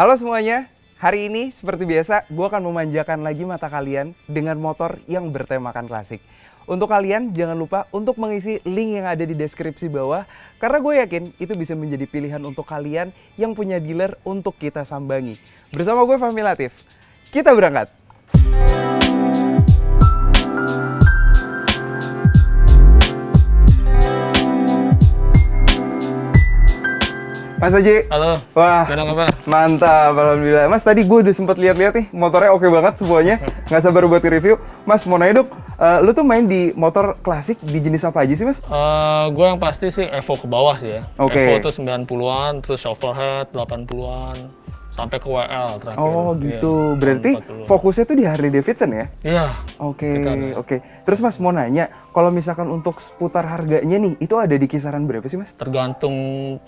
Halo semuanya, hari ini seperti biasa gue akan memanjakan lagi mata kalian dengan motor yang bertemakan klasik. Untuk kalian jangan lupa untuk mengisi link yang ada di deskripsi bawah, karena gue yakin itu bisa menjadi pilihan untuk kalian yang punya dealer untuk kita sambangi. Bersama gue Fahmi Latif, kita berangkat! Mas Aji, halo. Wah, apa? Mantap, alhamdulillah. Mas, tadi gue udah sempat lihat-lihat nih, motornya oke banget semuanya. Nggak sabar buat review. Mas, mau nanya dong, lu tuh main di motor klasik di jenis apa aja sih, Mas? Gue yang pasti sih Evo ke bawah sih ya. Evo tuh 90-an, terus Shovelhead 80-an, sampai ke WL terakhir. Oh gitu, ya, berarti fokusnya tuh di Harley Davidson ya? Iya. Oke. Terus Mas mau nanya, kalau misalkan untuk seputar harganya nih, itu ada di kisaran berapa sih Mas? Tergantung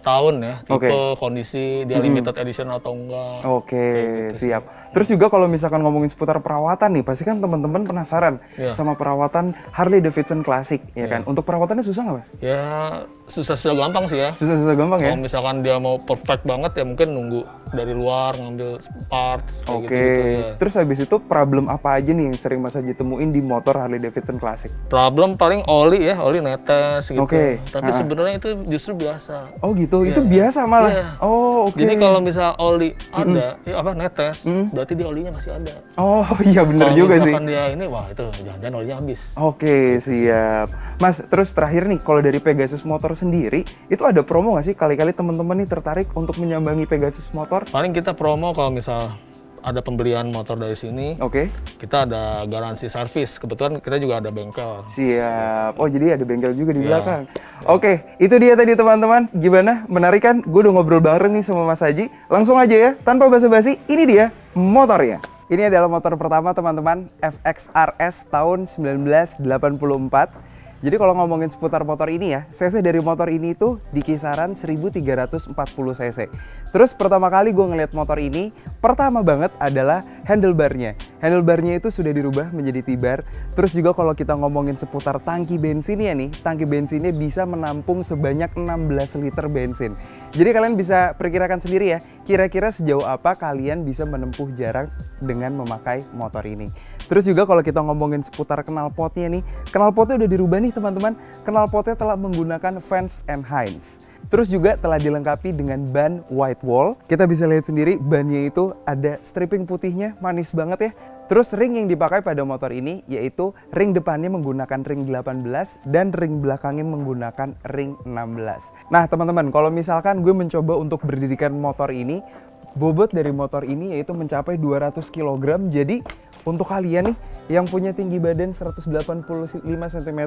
tahun ya, tipe, kondisi, dia limited edition atau enggak. Gitu siap. Sih. Terus juga kalau misalkan ngomongin seputar perawatan nih, pasti kan teman-teman penasaran sama perawatan Harley Davidson klasik, ya kan? Untuk perawatannya susah nggak Mas? Ya susah-susah gampang sih ya. Susah-susah gampang ya? Kalau misalkan dia mau perfect banget ya mungkin nunggu dari luar, ngambil parts. Gitu. Terus habis itu problem apa aja nih yang sering Mas Aji temuin di motor Harley Davidson klasik? Problem paling oli ya, oli netes gitu. Tapi sebenarnya itu justru biasa. Oh gitu, itu biasa malah. Jadi kalau misal oli ada, netes, berarti dia olinya masih ada. Oh iya benar juga sih. Kalau dia ini, wah itu jangan-jangan olinya habis. Siap. Mas, terus terakhir nih, kalau dari Pegasus Motor sendiri, itu ada promo nggak sih? Kali-kali teman-teman nih tertarik untuk menyambangi Pegasus Motor? Paling kita promo kalau misal ada pembelian motor dari sini, kita ada garansi servis. Kebetulan kita juga ada bengkel. Siap. Oh jadi ada bengkel juga di belakang. Itu dia tadi teman-teman. Gimana? Menarik kan? Gue udah ngobrol bareng nih sama Mas Aji. Langsung aja ya, tanpa basa-basi, ini dia motornya. Ini adalah motor pertama teman-teman, FXRS tahun 1984. Jadi kalau ngomongin seputar motor ini ya, cc dari motor ini itu di kisaran 1340 cc. Terus pertama kali gue ngeliat motor ini, pertama banget adalah handlebarnya. Handlebarnya itu sudah dirubah menjadi T-bar. Terus juga kalau kita ngomongin seputar tangki bensinnya nih, tangki bensinnya bisa menampung sebanyak 16 liter bensin. Jadi kalian bisa perkirakan sendiri ya, kira-kira sejauh apa kalian bisa menempuh jarak dengan memakai motor ini. Terus juga kalau kita ngomongin seputar knalpotnya nih, knalpotnya udah dirubah nih teman-teman. Knalpotnya telah menggunakan Vance and Hines. Terus juga telah dilengkapi dengan ban white wall. Kita bisa lihat sendiri bannya itu ada stripping putihnya, manis banget ya. Terus ring yang dipakai pada motor ini yaitu ring depannya menggunakan ring 18 dan ring belakangnya menggunakan ring 16. Nah teman-teman, kalau misalkan gue mencoba untuk berdirikan motor ini, bobot dari motor ini yaitu mencapai 200 kg. Jadi untuk kalian nih yang punya tinggi badan 185 cm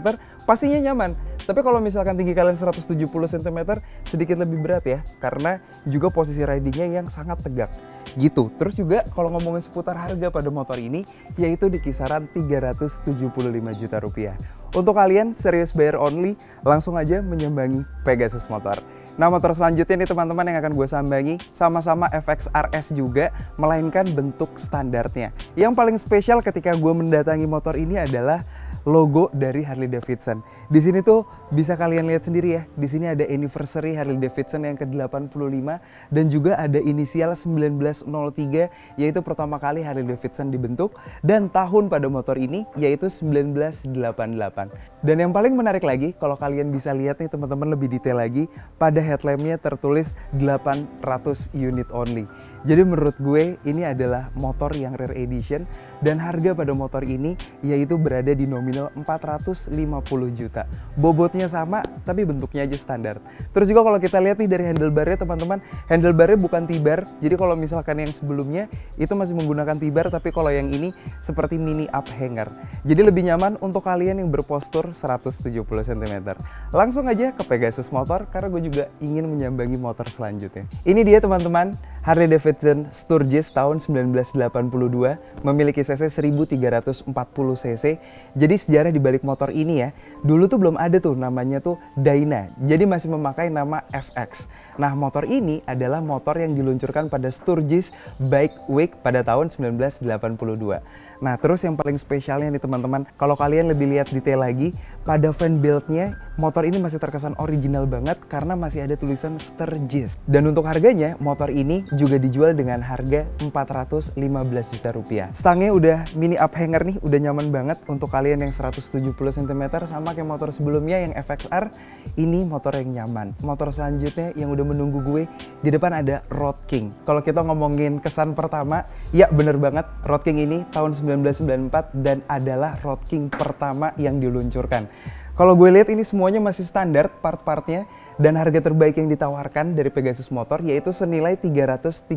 pastinya nyaman. Tapi kalau misalkan tinggi kalian 170 cm sedikit lebih berat ya, karena juga posisi ridingnya yang sangat tegak gitu. Terus juga kalau ngomongin seputar harga pada motor ini yaitu di kisaran 375 juta rupiah. Untuk kalian serius buyer only, langsung aja menyambangi Pegasus Motor. Nah motor selanjutnya nih teman-teman yang akan gue sambangi sama-sama FXRS juga, melainkan bentuk standarnya. Yang paling spesial ketika gue mendatangi motor ini adalah logo dari Harley Davidson. Di sini tuh bisa kalian lihat sendiri ya. Di sini ada anniversary Harley Davidson yang ke-85 dan juga ada inisial 1903 yaitu pertama kali Harley Davidson dibentuk, dan tahun pada motor ini yaitu 1988. Dan yang paling menarik lagi kalau kalian bisa lihat nih teman-teman lebih detail lagi, pada headlampnya tertulis 800 unit only. Jadi menurut gue ini adalah motor yang rare edition, dan harga pada motor ini yaitu berada di nominal 450 juta. Bobotnya sama tapi bentuknya aja standar. Terus juga kalau kita lihat nih dari handlebarnya teman-teman, handlebarnya bukan T-bar. Jadi kalau misalkan yang sebelumnya itu masih menggunakan T-bar, tapi kalau yang ini seperti mini up hanger. Jadi lebih nyaman untuk kalian yang berpostur 170 cm. Langsung aja ke Pegasus Motor, karena gue juga ingin menyambangi motor selanjutnya. Ini dia teman-teman, Harley Davidson Sturgis tahun 1982, memiliki cc 1340 cc. Jadi sejarah di balik motor ini ya, dulu tuh belum ada tuh namanya tuh Dyna, jadi masih memakai nama FX. Nah, motor ini adalah motor yang diluncurkan pada Sturgis Bike Week pada tahun 1982. Nah, terus yang paling spesialnya nih teman-teman, kalau kalian lebih lihat detail lagi, pada fan build-nya motor ini masih terkesan original banget karena masih ada tulisan Sturgis. Dan untuk harganya, motor ini juga dijual dengan harga 415 juta rupiah. Stangnya udah mini up hanger nih, udah nyaman banget untuk kalian yang 170 cm sama kayak motor sebelumnya yang FXR. Ini motor yang nyaman. Motor selanjutnya yang udah menunggu gue, di depan ada Road King. Kalau kita ngomongin kesan pertama, ya bener banget, Road King ini tahun 1994 dan adalah Road King pertama yang diluncurkan. Kalau gue lihat ini semuanya masih standar part-partnya, dan harga terbaik yang ditawarkan dari Pegasus Motor yaitu senilai 330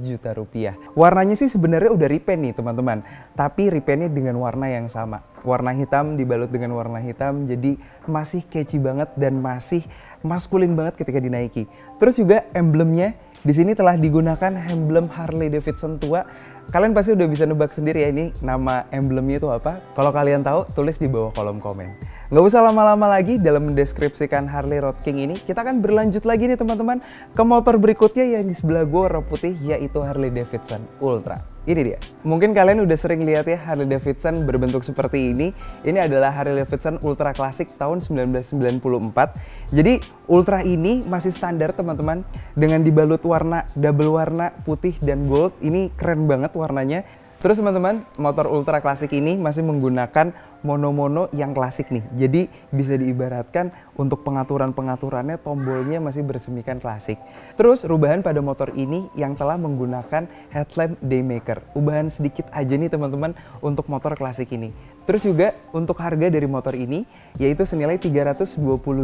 juta rupiah. Warnanya sih sebenarnya udah repaint nih teman-teman, tapi repaintnya dengan warna yang sama. Warna hitam dibalut dengan warna hitam, jadi masih catchy banget dan masih maskulin banget ketika dinaiki. Terus juga emblemnya, di sini telah digunakan emblem Harley Davidson tua. Kalian pasti udah bisa nebak sendiri ya ini nama emblemnya itu apa. Kalau kalian tahu, tulis di bawah kolom komen. Nggak usah lama-lama lagi dalam mendeskripsikan Harley Road King ini. Kita akan berlanjut lagi nih teman-teman ke motor berikutnya yang di sebelah gue warna putih, yaitu Harley Davidson Ultra. Ini dia. Mungkin kalian udah sering lihat ya Harley Davidson berbentuk seperti ini. Ini adalah Harley Davidson Ultra Classic tahun 1994. Jadi Ultra ini masih standar teman-teman, dengan dibalut warna double warna putih dan gold. Ini keren banget warnanya. Terus teman-teman, motor Ultra Classic ini masih menggunakan mono-mono yang klasik nih. Jadi bisa diibaratkan untuk pengaturan-pengaturannya, tombolnya masih bersemikan klasik. Terus rubahan pada motor ini yang telah menggunakan headlamp Daymaker. Ubahan sedikit aja nih teman-teman untuk motor klasik ini. Terus juga untuk harga dari motor ini yaitu senilai 320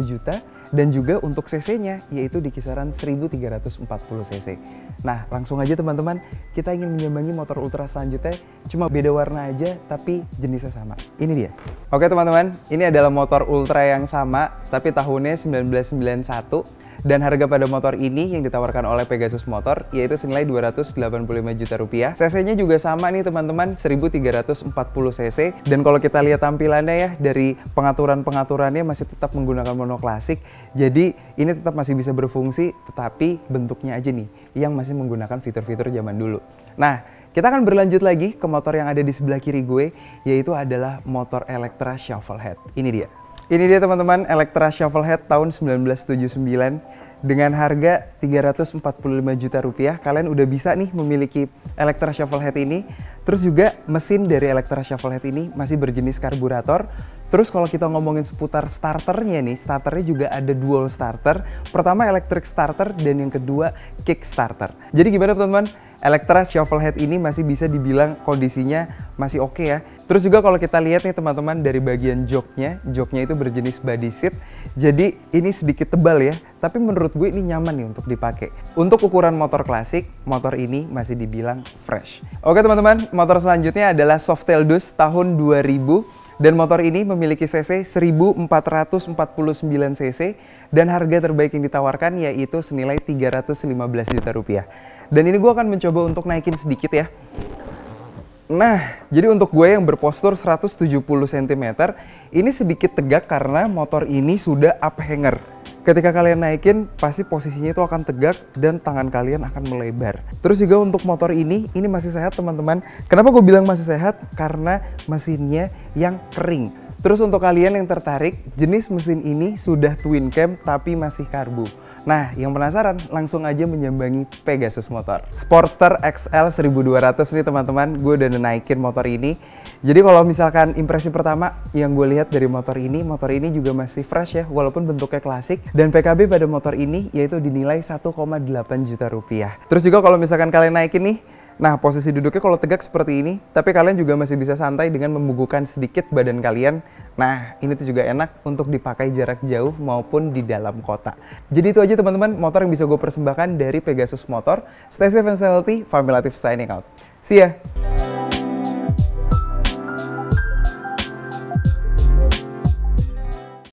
juta dan juga untuk cc-nya yaitu di kisaran 1340 cc. Nah, langsung aja teman-teman, kita ingin menyambangi motor Ultra selanjutnya. Cuma beda warna aja tapi jenisnya sama. Ini dia. Oke teman-teman, ini adalah motor Ultra yang sama tapi tahunnya 1991, dan harga pada motor ini yang ditawarkan oleh Pegasus Motor yaitu senilai 285 juta rupiah. CC-nya juga sama nih teman-teman, 1340 cc, dan kalau kita lihat tampilannya ya, dari pengaturan-pengaturannya masih tetap menggunakan mono klasik. Jadi ini tetap masih bisa berfungsi, tetapi bentuknya aja nih yang masih menggunakan fitur-fitur zaman dulu. Nah, kita akan berlanjut lagi ke motor yang ada di sebelah kiri gue, yaitu adalah motor Electra Shovelhead. Ini dia. Ini dia teman-teman, Electra Shovelhead tahun 1979. Dengan harga 345 juta rupiah, kalian udah bisa nih memiliki Electra Shovelhead ini. Terus juga mesin dari Electra Shovelhead ini masih berjenis karburator. Terus kalau kita ngomongin seputar starternya nih, starternya juga ada dual starter. Pertama electric starter dan yang kedua kick starter. Jadi gimana teman-teman? Electra Shovelhead ini masih bisa dibilang kondisinya masih oke ya. Terus juga kalau kita lihat nih teman-teman, dari bagian joknya itu berjenis body seat. Jadi ini sedikit tebal ya, tapi menurut gue ini nyaman nih untuk dipakai. Untuk ukuran motor klasik, motor ini masih dibilang fresh. Oke teman-teman, motor selanjutnya adalah Softail Deuce tahun 2000. Dan motor ini memiliki cc 1449 cc dan harga terbaik yang ditawarkan yaitu senilai 315 juta rupiah. Dan ini gue akan mencoba untuk naikin sedikit ya. Nah, jadi untuk gue yang berpostur 170 cm, ini sedikit tegak karena motor ini sudah up hanger. Ketika kalian naikin, pasti posisinya itu akan tegak dan tangan kalian akan melebar. Terus juga untuk motor ini masih sehat teman-teman. Kenapa gue bilang masih sehat? Karena mesinnya yang kering. Terus untuk kalian yang tertarik, jenis mesin ini sudah twin cam tapi masih karbu. Nah, yang penasaran langsung aja menyambangi Pegasus Motor. Sportster XL1200 nih teman-teman, gue udah naikin motor ini. Jadi kalau misalkan impresi pertama yang gue lihat dari motor ini juga masih fresh ya, walaupun bentuknya klasik. Dan PKB pada motor ini yaitu dinilai 1,8 juta rupiah. Terus juga kalau misalkan kalian naikin nih, nah posisi duduknya kalau tegak seperti ini, tapi kalian juga masih bisa santai dengan membukukan sedikit badan kalian. Nah, ini tuh juga enak untuk dipakai jarak jauh maupun di dalam kota. Jadi itu aja teman-teman motor yang bisa gue persembahkan dari Pegasus Motor. Stay safe and healthy, Fahmi Latif signing out. See ya!